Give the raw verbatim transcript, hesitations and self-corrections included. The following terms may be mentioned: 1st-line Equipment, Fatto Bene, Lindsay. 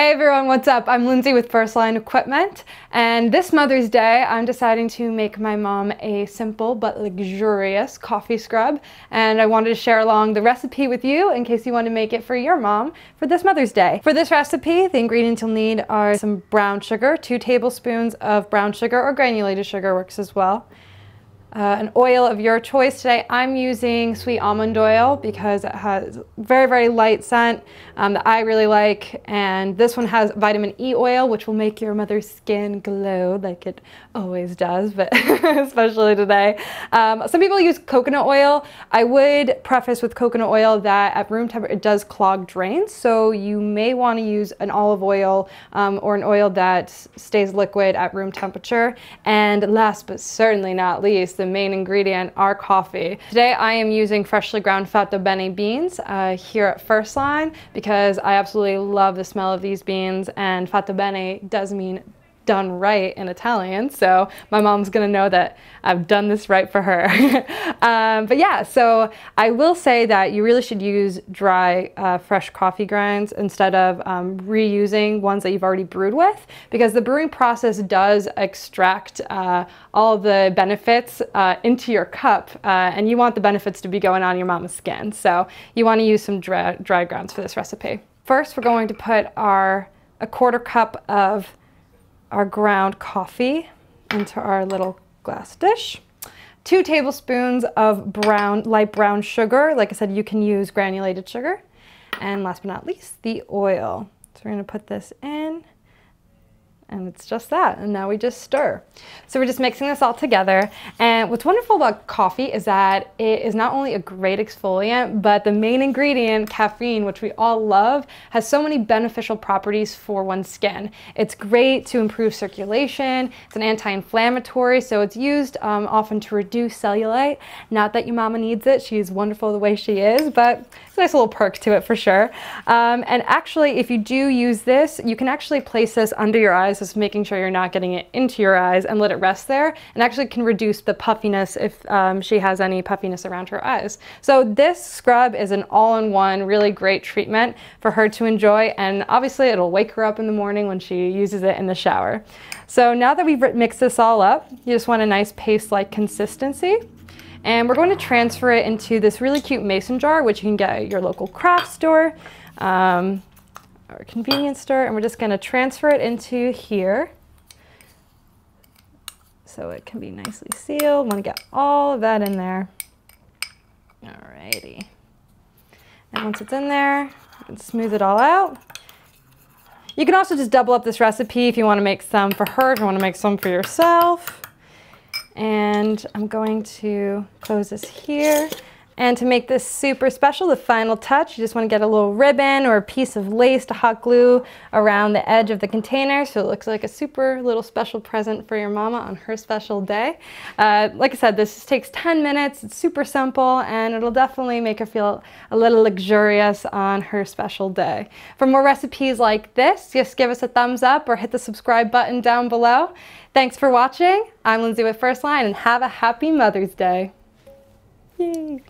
Hey everyone, what's up? I'm Lindsay with first line Equipment, and this Mother's Day I'm deciding to make my mom a simple but luxurious coffee scrub, and I wanted to share along the recipe with you in case you want to make it for your mom for this Mother's Day. For this recipe, the ingredients you'll need are some brown sugar, two tablespoons of brown sugar or granulated sugar works as well. Uh, an oil of your choice. Today I'm using sweet almond oil because it has very, very light scent um, that I really like, and this one has vitamin E oil, which will make your mother's skin glow like it always does, but especially today. Um, some people use coconut oil. I would preface with coconut oil that at room temperature it does clog drains, so you may want to use an olive oil um, or an oil that stays liquid at room temperature. And last but certainly not least, the main ingredient, our coffee. Today I am using freshly ground Fatto Bene beans uh, here at first line because I absolutely love the smell of these beans, and Fatto Bene does mean done right in Italian, so my mom's gonna know that I've done this right for her. um, but yeah, so I will say that you really should use dry uh, fresh coffee grinds instead of um, reusing ones that you've already brewed with, because the brewing process does extract uh, all the benefits uh, into your cup, uh, and you want the benefits to be going on your mama's skin, so you want to use some dry, dry grounds for this recipe. First, we're going to put our a quarter cup of our ground coffee into our little glass dish. Two tablespoons of brown, light brown sugar. Like I said, you can use granulated sugar. And last but not least, the oil. So we're gonna put this in, and it's just that, and now we just stir. So we're just mixing this all together, and what's wonderful about coffee is that it is not only a great exfoliant, but the main ingredient, caffeine, which we all love, has so many beneficial properties for one's skin. It's great to improve circulation, it's an anti-inflammatory, so it's used um, often to reduce cellulite. Not that your mama needs it, she's wonderful the way she is, but it's a nice little perk to it for sure. Um, and actually, if you do use this, you can actually place this under your eyes, just making sure you're not getting it into your eyes, and let it rest there, and actually can reduce the puffiness if um, she has any puffiness around her eyes. So this scrub is an all-in-one really great treatment for her to enjoy, and obviously it'll wake her up in the morning when she uses it in the shower. So now that we've mixed this all up, you just want a nice paste-like consistency, and we're going to transfer it into this really cute mason jar, which you can get at your local craft store. Um, our convenience store, and we're just going to transfer it into here so it can be nicely sealed. Want to get all of that in there. Alrighty. And once it's in there, you can smooth it all out. You can also just double up this recipe if you want to make some for her, if you want to make some for yourself. And I'm going to close this here. And to make this super special, the final touch, you just want to get a little ribbon or a piece of lace to hot glue around the edge of the container so it looks like a super little special present for your mama on her special day. Uh, like I said, this just takes ten minutes, it's super simple, and it'll definitely make her feel a little luxurious on her special day. For more recipes like this, just give us a thumbs up or hit the subscribe button down below. Thanks for watching. I'm Lindsay with first line, and have a happy Mother's Day. Yay!